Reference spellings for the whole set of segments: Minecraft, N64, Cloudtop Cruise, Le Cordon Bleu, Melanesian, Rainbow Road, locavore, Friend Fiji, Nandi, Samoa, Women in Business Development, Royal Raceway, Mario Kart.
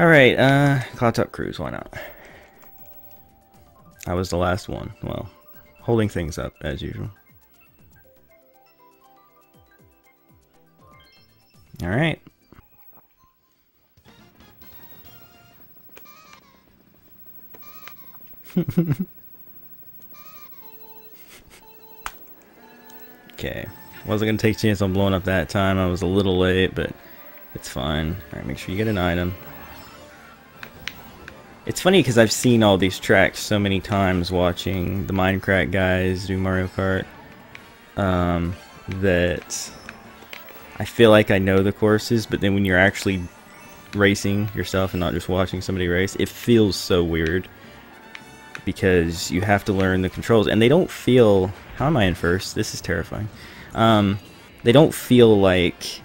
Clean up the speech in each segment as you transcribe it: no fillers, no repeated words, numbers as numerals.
Alright, Cloudtop Cruise, why not? I was the last one. Well, holding things up, as usual. Alright. Okay. Wasn't gonna take a chance on blowing up that time. I was a little late, but it's fine. Alright, make sure you get an item. It's funny because I've seen all these tracks so many times watching the Minecraft guys do Mario Kart that I feel like I know the courses, but then when you're actually racing yourself and not just watching somebody race, it feels so weird because you have to learn the controls and they don't feel... How am I in first? This is terrifying. They don't feel like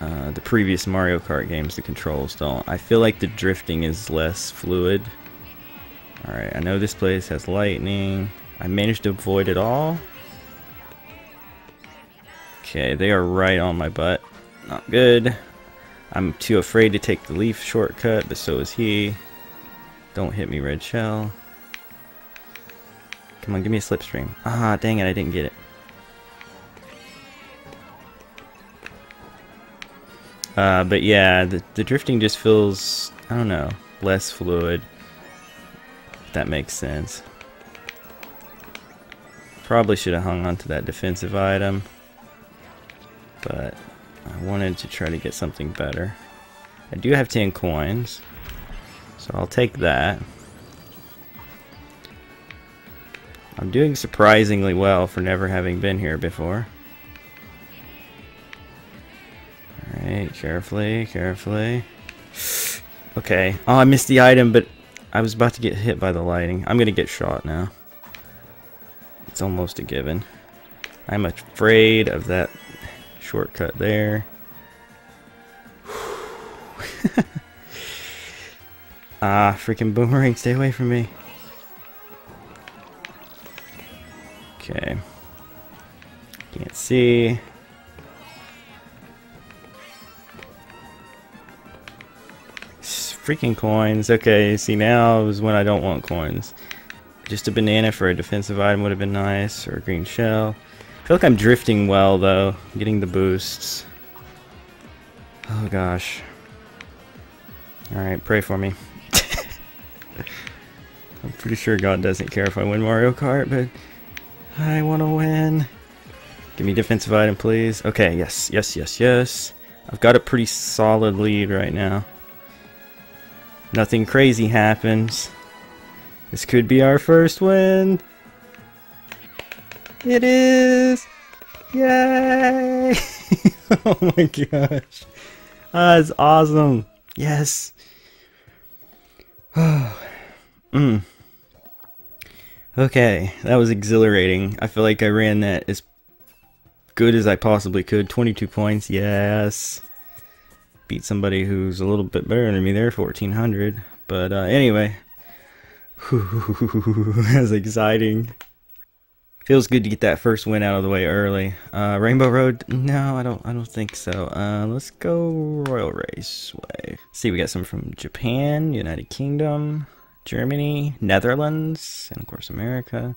the previous Mario Kart games, the controls don't. I feel like the drifting is less fluid. Alright, I know this place has lightning. I managed to avoid it all. Okay, they are right on my butt. Not good. I'm too afraid to take the leaf shortcut, but so is he. Don't hit me, red shell. Come on, give me a slipstream. Ah, dang it, I didn't get it. But yeah, the drifting just feels, I don't know, less fluid, if that makes sense. Probably should have hung on to that defensive item, but I wanted to try to get something better. I do have 10 coins, so I'll take that. I'm doing surprisingly well for never having been here before. Alright, carefully, carefully. Okay. Oh, I missed the item, but I was about to get hit by the lightning. I'm gonna get shot now. It's almost a given. I'm afraid of that shortcut there. Ah, freaking boomerang, stay away from me. Okay. Can't see. Freaking coins. Okay, see, now is when I don't want coins. Just a banana for a defensive item would have been nice, or a green shell. I feel like I'm drifting well, though. Getting the boosts. Oh, gosh. Alright, pray for me. I'm pretty sure God doesn't care if I win Mario Kart, but I want to win. Give me defensive item, please. Okay, yes, yes, yes, yes. I've got a pretty solid lead right now. Nothing crazy happens. This could be our first win. It is! Yay! Oh my gosh. That's awesome. Yes. Okay, that was exhilarating. I feel like I ran that as good as I possibly could. 22 points, yes. Beat somebody who's a little bit better than me there, 1400. But anyway, that's exciting. Feels good to get that first win out of the way early. Rainbow Road? No, I don't think so. Let's go Royal Raceway. See, we got some from Japan, United Kingdom, Germany, Netherlands, and of course America.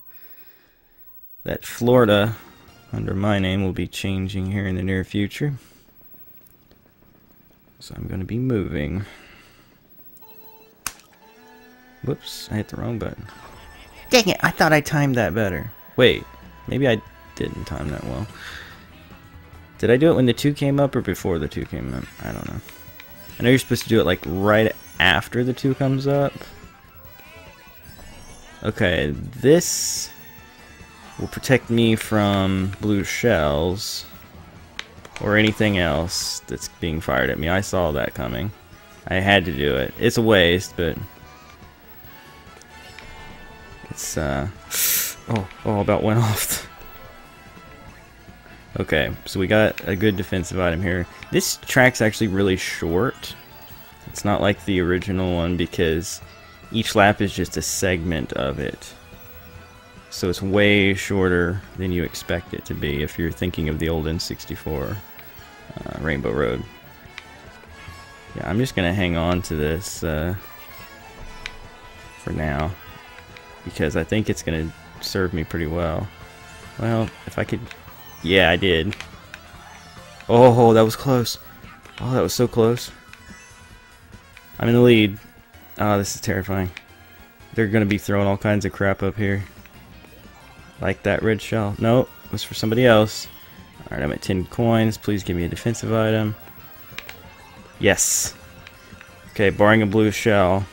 That Florida under my name will be changing here in the near future. So I'm going to be moving. Whoops, I hit the wrong button. Dang it, I thought I timed that better. Wait, maybe I didn't time that well. Did I do it when the 2 came up or before the 2 came up? I don't know. I know you're supposed to do it like right after the 2 comes up. Okay, this will protect me from blue shells. Or anything else that's being fired at me. I saw that coming. I had to do it. It's a waste, but it's oh, about went off. Okay, so we got a good defensive item here. This track's actually really short. It's not like the original one because each lap is just a segment of it. So it's way shorter than you expect it to be if you're thinking of the old N64 Rainbow Road. Yeah, I'm just gonna hang on to this for now, because I think it's gonna serve me pretty well. Well, if I could... Yeah, I did. Oh, that was close. Oh, that was so close. I'm in the lead. Oh, this is terrifying. They're gonna be throwing all kinds of crap up here. Like that red shell. No, it was for somebody else. Alright, I'm at 10 coins. Please give me a defensive item. Yes. Okay, barring a blue shell.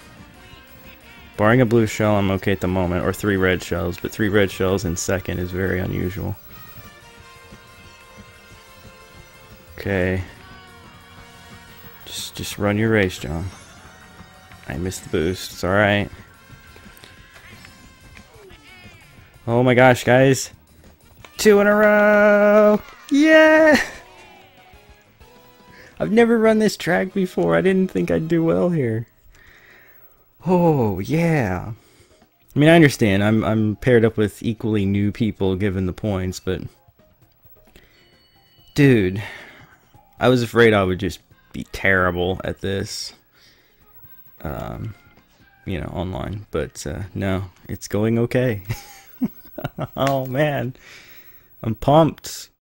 Barring a blue shell, I'm okay at the moment, or 3 red shells, but 3 red shells in second is very unusual. Okay. Just run your race, John. I missed the boost. It's alright. Oh my gosh, guys. 2 in a row! Yeah! I've never run this track before. I didn't think I'd do well here. Oh yeah. I mean, I understand. I'm paired up with equally new people given the points, but dude, I was afraid I would just be terrible at this. You know, online, but no, it's going okay. Oh man. I'm pumped.